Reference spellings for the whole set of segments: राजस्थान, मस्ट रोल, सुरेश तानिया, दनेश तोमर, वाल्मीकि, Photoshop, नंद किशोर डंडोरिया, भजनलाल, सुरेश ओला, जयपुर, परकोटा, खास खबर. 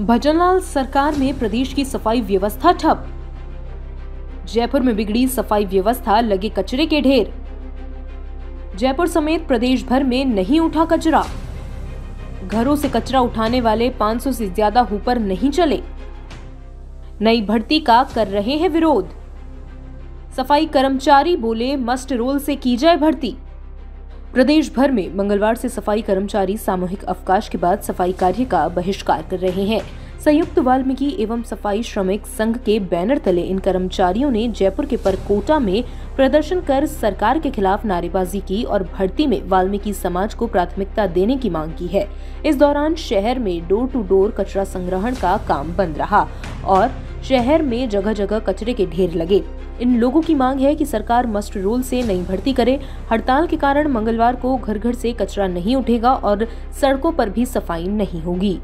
भजनलाल सरकार में प्रदेश की सफाई व्यवस्था ठप। जयपुर में बिगड़ी सफाई व्यवस्था, लगे कचरे के ढेर। जयपुर समेत प्रदेश भर में नहीं उठा कचरा। घरों से कचरा उठाने वाले 500 से ज्यादा हुपर नहीं चले। नई भर्ती का कर रहे हैं विरोध। सफाई कर्मचारी बोले मस्ट रोल से की जाए भर्ती। प्रदेश भर में मंगलवार से सफाई कर्मचारी सामूहिक अवकाश के बाद सफाई कार्य का बहिष्कार कर रहे हैं। संयुक्त वाल्मीकि एवं सफाई श्रमिक संघ के बैनर तले इन कर्मचारियों ने जयपुर के परकोटा में प्रदर्शन कर सरकार के खिलाफ नारेबाजी की और भर्ती में वाल्मीकि समाज को प्राथमिकता देने की मांग की है। इस दौरान शहर में डोर टू डोर कचरा संग्रहण का काम बंद रहा और शहर में जगह जगह कचरे के ढेर लगे। इन लोगों की मांग है कि सरकार मस्ट रोल से नई भर्ती करे। हड़ताल के कारण मंगलवार को घर घर से कचरा नहीं उठेगा और सड़कों पर भी सफाई नहीं होगी।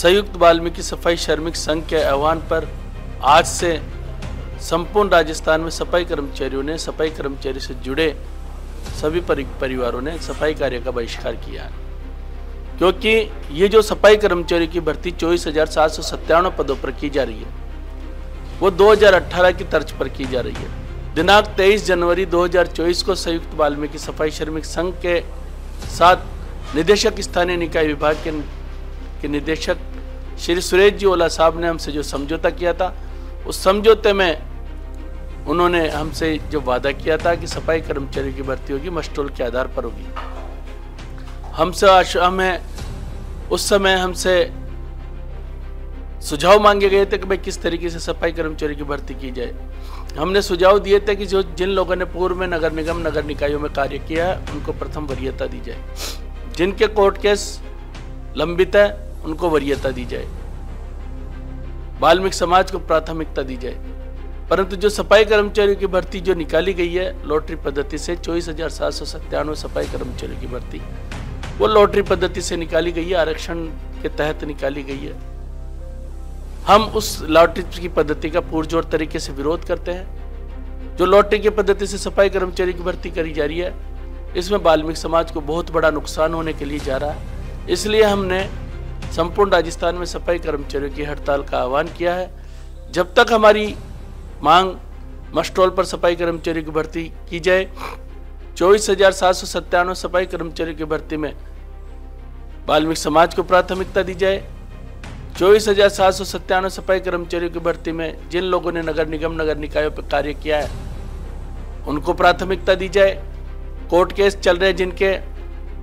संयुक्त वाल्मीकि सफाई श्रमिक संघ के आह्वान पर आज से संपूर्ण राजस्थान में सफाई कर्मचारियों ने सफाई कर्मचारी से जुड़े सभी परिवारों ने सफाई कार्य का बहिष्कार किया, क्योंकि ये जो सफाई कर्मचारी की भर्ती 24,797 पदों पर की जा रही है वो 2018 की तर्ज पर की जा रही है। दिनांक 23 जनवरी 2024 को संयुक्त वाल्मीकि सफाई श्रमिक संघ के साथ निदेशक स्थानीय निकाय विभाग के निदेशक श्री सुरेश ओला साहब ने हमसे जो समझौता किया था, उस समझौते में उन्होंने हमसे जो वादा किया था कि सफाई कर्मचारी की भर्ती होगी मस्ट रोल के आधार पर होगी, उस समय हमसे सुझाव मांगे गए थे कि भाई किस तरीके से सफाई कर्मचारी की भर्ती की जाए। हमने सुझाव दिए थे कि जिन लोगों ने पूर्व में नगर निगम नगर निकायों में कार्य किया है उनको प्रथम वरीयता दी जाए, जिनके कोर्ट केस लंबित है उनको वरीयता दी जाए, वाल्मीकि समाज को प्राथमिकता दी जाए। परंतु जो सफाई कर्मचारियों की भर्ती जो निकाली गई है लॉटरी पद्धति से 24,797 सफाई कर्मचारियों की भर्ती वो लॉटरी पद्धति से निकाली गई है, आरक्षण के तहत निकाली गई है। हम उस लॉटरी की पद्धति का पुरजोर तरीके से विरोध करते हैं। जो लॉटरी की पद्धति से सफाई कर्मचारी की भर्ती करी जा रही है इसमें वाल्मीकि समाज को बहुत बड़ा नुकसान होने के लिए जा रहा है। इसलिए हमने संपूर्ण राजस्थान में सफाई कर्मचारियों की हड़ताल का आह्वान किया है। जब तक हमारी मांग मस्ट रोल पर सफाई कर्मचारी की भर्ती की जाए, 24,797 सफाई कर्मचारियों की भर्ती में वाल्मीकि समाज को प्राथमिकता दी जाए, 24,797 सफाई कर्मचारियों की भर्ती में जिन लोगों ने नगर निगम नगर निकायों पर कार्य किया है उनको प्राथमिकता दी जाए, कोर्ट केस चल रहे जिनके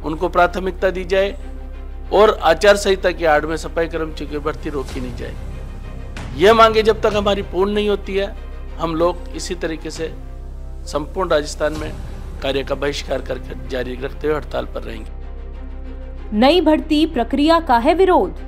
उनको प्राथमिकता दी जाए और आचार संहिता की आड़ में सफाई कर्मचारियों की भर्ती रोकी नहीं जाए। यह मांगे जब तक हमारी पूर्ण नहीं होती है हम लोग इसी तरीके से संपूर्ण राजस्थान में कार्य का बहिष्कार करके जारी रखते हुए हड़ताल पर रहेंगे। नई भर्ती प्रक्रिया का है विरोध।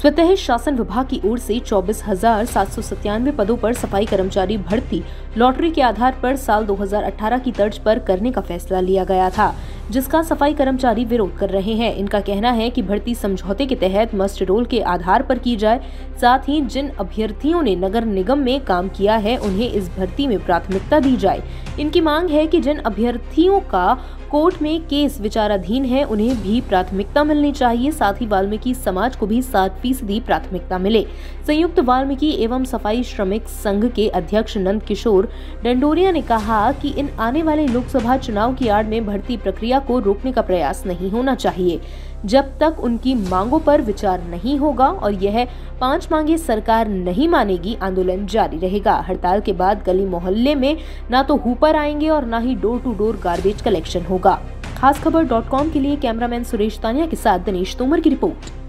स्वतः शासन विभाग की ओर से 24,797 पदों पर सफाई कर्मचारी भर्ती लॉटरी के आधार पर साल 2018 की तर्ज पर करने का फैसला लिया गया था, जिसका सफाई कर्मचारी विरोध कर रहे हैं। इनका कहना है कि भर्ती समझौते के तहत मस्ट रोल के आधार पर की जाए, साथ ही जिन अभ्यर्थियों ने नगर निगम में काम किया है उन्हें इस भर्ती में प्राथमिकता दी जाए। इनकी मांग है कि जिन अभ्यर्थियों का कोर्ट में केस विचाराधीन है उन्हें भी प्राथमिकता मिलनी चाहिए, साथ ही वाल्मीकि समाज को भी 7% प्राथमिकता मिले। संयुक्त वाल्मीकि एवं सफाई श्रमिक संघ के अध्यक्ष नंद किशोर डंडोरिया ने कहा कि इन आने वाले लोकसभा चुनाव की आड़ में भर्ती प्रक्रिया को रोकने का प्रयास नहीं होना चाहिए, जब तक उनकी मांगों पर विचार नहीं होगा और यह 5 मांगे सरकार नहीं मानेगी आंदोलन जारी रहेगा। हड़ताल के बाद गली मोहल्ले में ना तो हुपर आएंगे और ना ही door to door garbage collection होगा। खास खबर .com के लिए कैमरामैन सुरेश तानिया के साथ दनेश तोमर की रिपोर्ट।